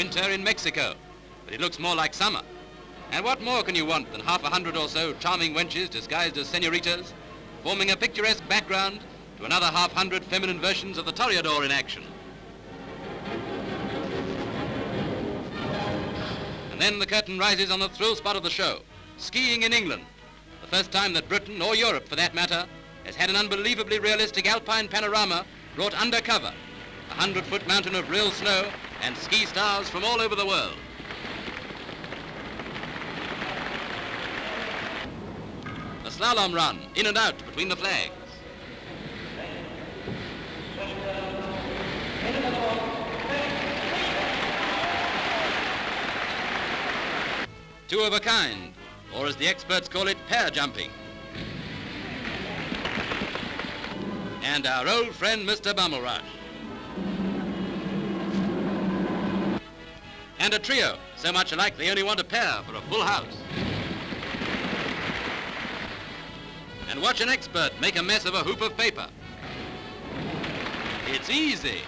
winter in Mexico, but it looks more like summer. And what more can you want than half a hundred or so charming wenches disguised as senoritas, forming a picturesque background to another half hundred feminine versions of the Toreador in action. And then the curtain rises on the thrill spot of the show, skiing in England, the first time that Britain, or Europe for that matter, has had an unbelievably realistic alpine panorama brought undercover, a 100-foot mountain of real snow and ski stars from all over the world. A slalom run, in and out between the flags. Two of a kind, or as the experts call it, pair jumping. And our old friend, Mr. Bumble Rush. And a trio, so much alike they only want a pair for a full house. And watch an expert make a mess of a hoop of paper. It's easy.